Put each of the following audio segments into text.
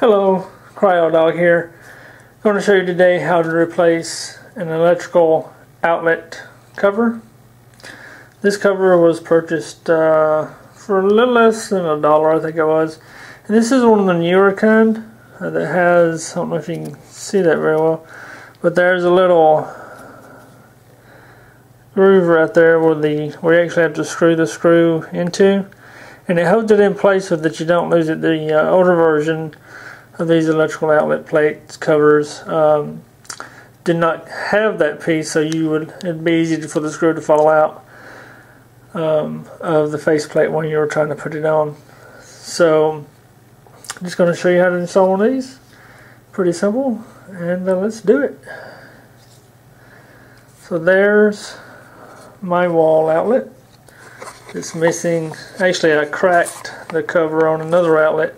Hello, Cryo Dog here. I'm going to show you today how to replace an electrical outlet cover. This cover was purchased for a little less than $1, I think it was. And this is one of the newer kind that has, I don't know if you can see that very well, but there's a little groove right there where you actually have to screw the screw into, and it holds it in place so that you don't lose it. The older version of these electrical outlet plates covers did not have that piece, so it'd be easy for the screw to fall out of the faceplate when you were trying to put it on. So I'm just going to show you how to install one of these. Pretty simple, and let's do it. So there's my wall outlet. It's missing, actually I cracked the cover on another outlet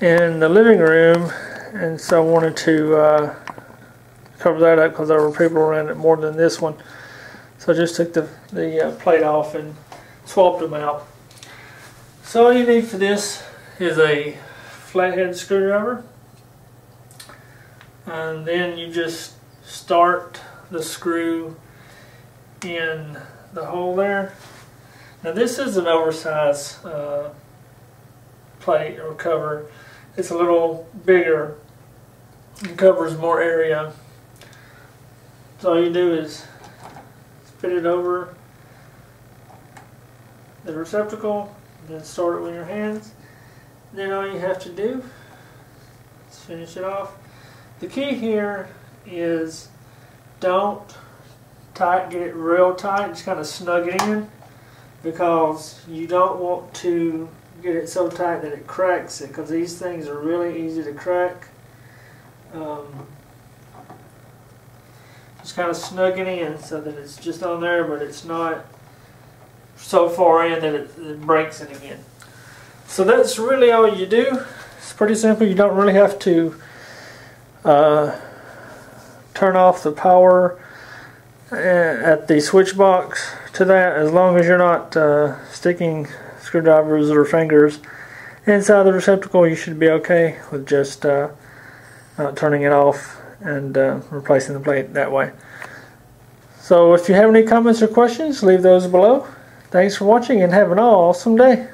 in the living room, and so I wanted to cover that up because there were people around it more than this one. So I just took the plate off and swapped them out. So all you need for this is a flathead screwdriver, and then you just start the screw in the hole there. Now this is an oversized plate or cover. It's a little bigger and covers more area. So all you do is fit it over the receptacle, then start it with your hands. Then all you have to do is finish it off. The key here is don't tight, get it real tight, just kind of snug it in, because you don't want to get it so tight that it cracks it, because these things are really easy to crack. Just kind of snug it in so that it's just on there, but it's not so far in that it breaks it again. So that's really all you do. It's pretty simple. You don't really have to turn off the power at the switch box to that, as long as you're not sticking screwdrivers or fingers inside the receptacle. You should be okay with just not turning it off and replacing the plate that way. So if you have any comments or questions, leave those below. Thanks for watching and have an awesome day.